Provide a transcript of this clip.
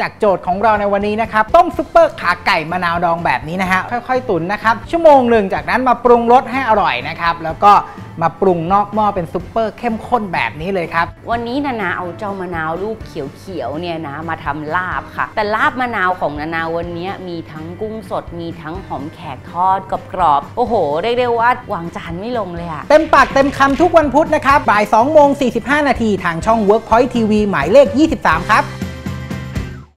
จากโจทย์ของเราในวันนี้นะครับต้มซุปเปอร์ขาไก่มะนาวดองแบบนี้นะฮะค่อยๆตุ๋นนะครับชั่วโมงหนึ่งจากนั้นมาปรุงรสให้อร่อยนะครับแล้วก็มาปรุงนอกหม้อเป็นซุปเปอร์เข้มข้นแบบนี้เลยครับวันนี้นานาเอาเจ้ามะนาวลูกเขียวๆเนี่ยนะมาทำลาบค่ะแต่ลาบมะนาวของนานาวันนี้มีทั้งกุ้งสดมีทั้งหอมแขกทอดกรอบๆโอ้โหเรียกได้ว่าวางจานไม่ลงเลยอะเต็มปากเต็มคำทุกวันพุธนะครับบ่าย 2:45 นาทีทางช่อง Workpoint TV หมายเลข 23 ครับ